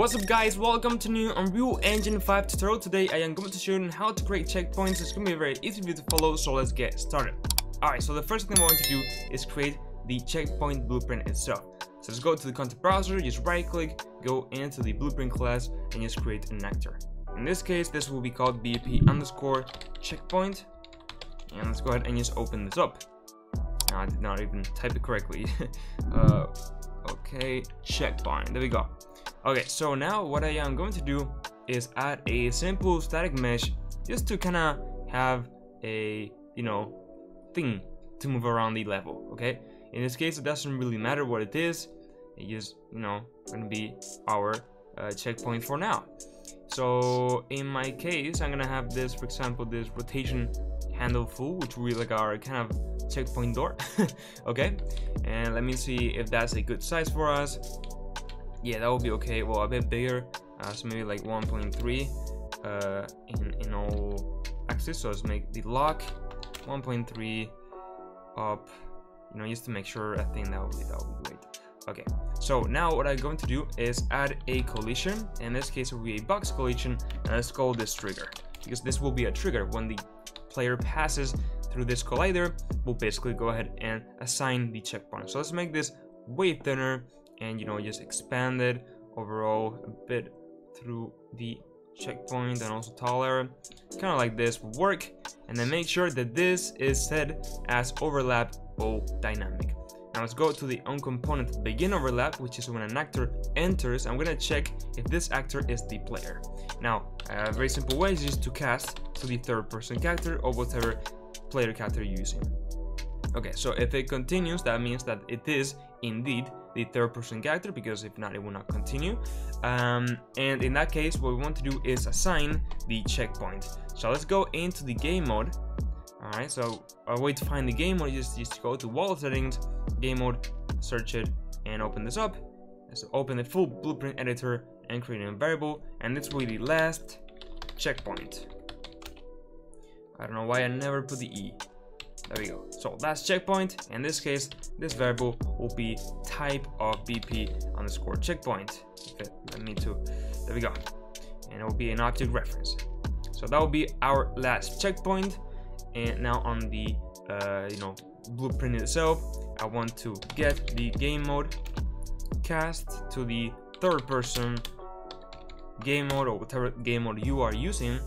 What's up guys, welcome to new Unreal Engine 5 tutorial. Today I am going to show you how to create checkpoints. It's going to be very easy to follow, so let's get started. Alright, so the first thing we want to do is create the checkpoint blueprint itself. So just go to the content browser, just right click, go into the blueprint class and just create an actor. In this case, this will be called BP_checkpoint. And let's go ahead and just open this up. No, I did not even type it correctly. Okay, checkpoint, there we go. Okay, so now what I am going to do is add a simple static mesh just to kind of have a, thing to move around the level, okay? In this case, it doesn't really matter what it is. It is, gonna be our checkpoint for now. So in my case, I'm gonna have this, for example, this rotation handle full, which will be like our kind of checkpoint door, okay? And let me see if that's a good size for us. Yeah, that would be okay. Well, a bit bigger, so maybe like 1.3 in all axes. So let's make the lock 1.3 up, just to make sure. I think that would be great. Okay, so now what I'm going to do is add a collision. In this case, it will be a box collision, and let's call this trigger, because this will be a trigger. When the player passes through this collider, we'll basically go ahead and assign the checkpoint. So let's make this way thinner and just expand it overall a bit through the checkpoint, and also taller, kind of like this will work. And then make sure that this is set as overlap all dynamic. Now let's go to the on component begin overlap, which is when an actor enters. I'm gonna check if this actor is the player. Now a very simple way is just to cast to the third person character or whatever player character you're using. Okay, so if it continues, that means that it is indeed the third person character, because if not, it will not continue. And in that case, what we want to do is assign the checkpoint. So let's go into the game mode. All right, so a way to find the game mode is just go to wall settings, game mode, search it, and open this up. Let's open the full blueprint editor and create a variable, and this will be the last checkpoint. I don't know why I never put the E. There we go. So last checkpoint. In this case, this variable will be type of BP_checkpoint. Let me too. There we go. And it will be an object reference. So that will be our last checkpoint. And now on the blueprint itself, I want to get the game mode, cast to the third person game mode or whatever game mode you are using,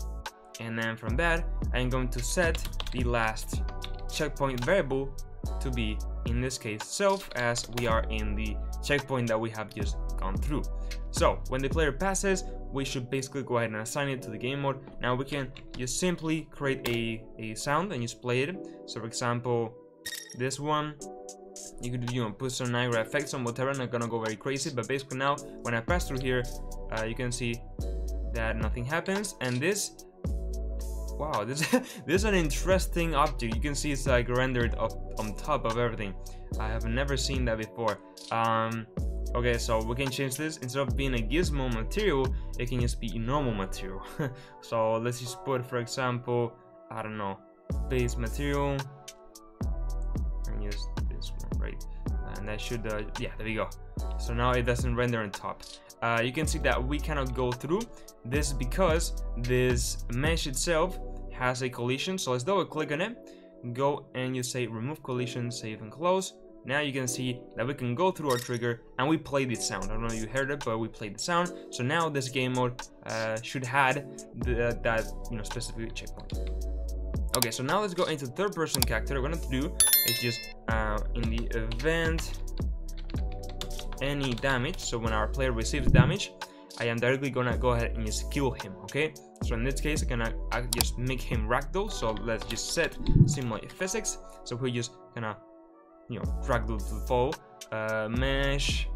and then from that I'm going to set the last checkpoint variable to be, in this case, self, as we are in the checkpoint that we have just gone through. So when the player passes, we should basically go ahead and assign it to the game mode. Now we can just simply create a sound and just play it. So for example, this one, you could put some Niagara effects on whatever. I'm not gonna go very crazy, but basically now when I pass through here, you can see that nothing happens. And this, wow, this is an interesting object. You can see it's like rendered up on top of everything. I have never seen that before. Okay, so we can change this. Instead of being a gizmo material, it can just be a normal material. So let's just put, for example, I don't know, base material, and use this one, right? And that should, yeah, there we go. So now it doesn't render on top. You can see that we cannot go through this because this mesh itself has a collision. So let's double click on it, go and you say remove collision, save and close. Now you can see that we can go through our trigger and we play the sound. I don't know if you heard it, but we played the sound. So now this game mode should had that specific checkpoint. Okay, so now let's go into third person character. What I'm going to do is just in the event any damage, so when our player receives damage, I am directly gonna go ahead and just kill him. Okay, so in this case I just make him ragdoll. So let's just set simulate physics, so we're just gonna ragdoll to the fall. Mesh,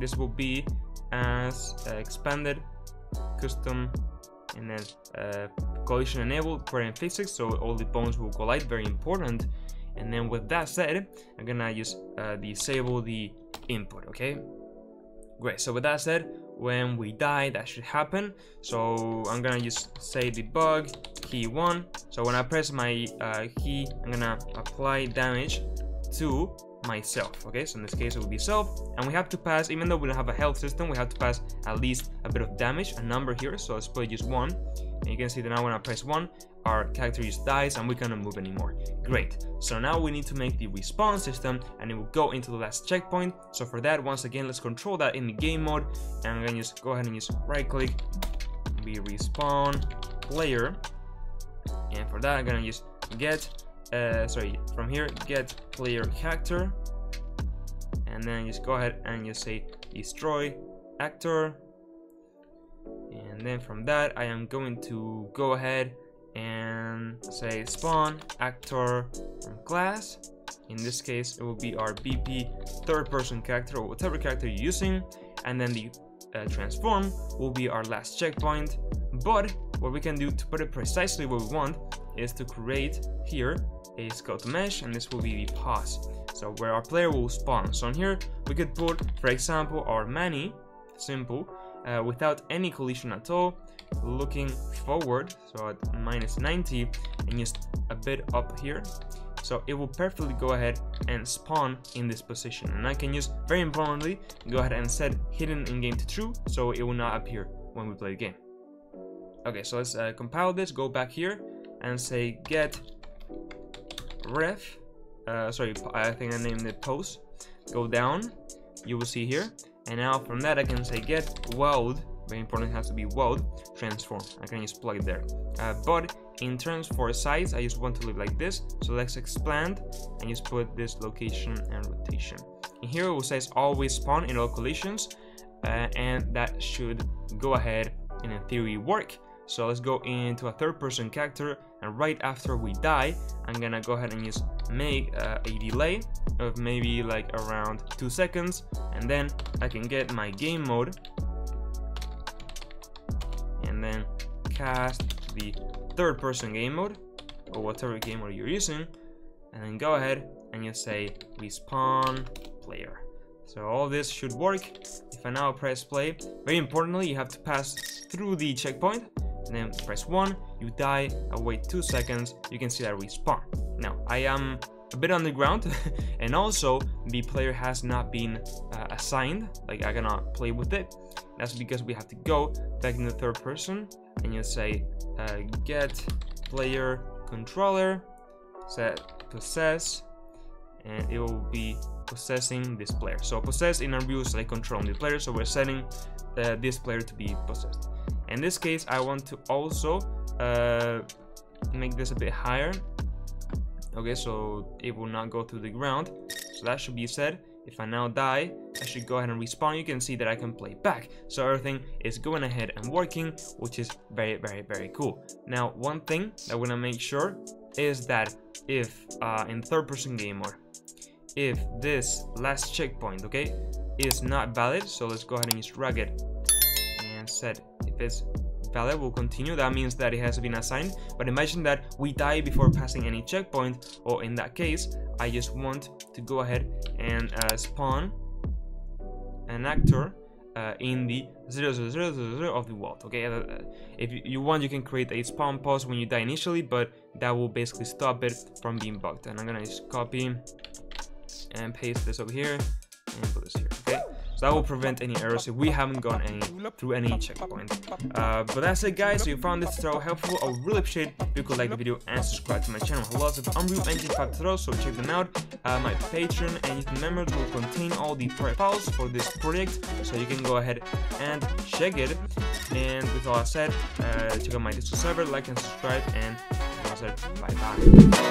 this will be as expanded custom, and then collision enabled, put in physics, so all the bones will collide, very important. And then with that said, I'm gonna just disable the input. Okay, great. So with that said, when we die, that should happen. So I'm gonna just say debug key 1. So when I press my key, I'm gonna apply damage to myself. Okay, so in this case it will be self, and we have to pass, even though we don't have a health system, we have to pass at least a bit of damage, a number here. So let's play just 1, and you can see that now when I press 1, our character just dies and we cannot move anymore. Great. So now we need to make the respawn system, and it will go into the last checkpoint. So for that, once again, let's control that in the game mode, and I'm gonna just go ahead and just right click, be respawn player, and for that I'm gonna just get from here, get player character, and then just go ahead and just say destroy actor. And then from that I am going to go ahead and say spawn actor from class. In this case it will be our BP third person character, or whatever character you're using, and then the transform will be our last checkpoint. But what we can do to put it precisely where we want is to create here a skeleton mesh, and this will be the pause, so where our player will spawn. So on here we could put, for example, our Manny, simple, without any collision at all, looking forward, so at -90, and just a bit up here, so it will perfectly go ahead and spawn in this position. And I can use, very importantly, go ahead and set hidden in game to true, so it will not appear when we play the game. Okay, so let's compile this, go back here and say get ref, I think I named it post, go down, you will see here, and now from that I can say get weld, very important, it has to be weld transform. I can just plug it there, but in terms for size I just want to leave like this, so let's expand and just put this location and rotation in here. It will say always spawn in all collisions, and that should go ahead and in theory work. So let's go into a third person character, and right after we die I'm gonna go ahead and just make a delay of maybe like around 2 seconds, and then I can get my game mode and then cast the third person game mode, or whatever game mode you're using, and then go ahead and you say respawn player. So all this should work. If I now press play, very importantly, you have to pass through the checkpoint, and then press 1, you die, I wait 2 seconds, you can see that respawn. Now I am a bit underground and also the player has not been assigned, like I cannot play with it. That's because we have to go back in the third person and you say get player controller, set possess, and it will be possessing this player. So possess in Unreal is like controlling the player, so we're setting this player to be possessed. In this case I want to also make this a bit higher. Okay, so it will not go through the ground, so that should be set. If I now die, I should go ahead and respawn. You can see that I can play back, so everything is going ahead and working, which is very, very, very cool. Now one thing that we're gonna make sure is that if in third person game mode, if this last checkpoint, okay, is not valid, so let's go ahead and just drag it and set if it's valid, will continue. That means that it has been assigned. But imagine that we die before passing any checkpoint, or in that case I just want to go ahead and spawn an actor in the 0, 0, 0, 0, 0 of the world. Okay, if you want, you can create a spawn pause when you die initially, but that will basically stop it from being bugged. And I'm gonna just copy and paste this over here and put this here. Okay, so that will prevent any errors if we haven't gone through any checkpoint. But that's it, guys. So you found this tutorial helpful, I would really appreciate if you could like the video and subscribe to my channel. I have lots of Unreal Engine 5 tutorials, so check them out. My Patreon and YouTube members will contain all the files for this project, so you can go ahead and check it. And with all I said, check out my Discord server, like and subscribe, and that's it. Bye bye.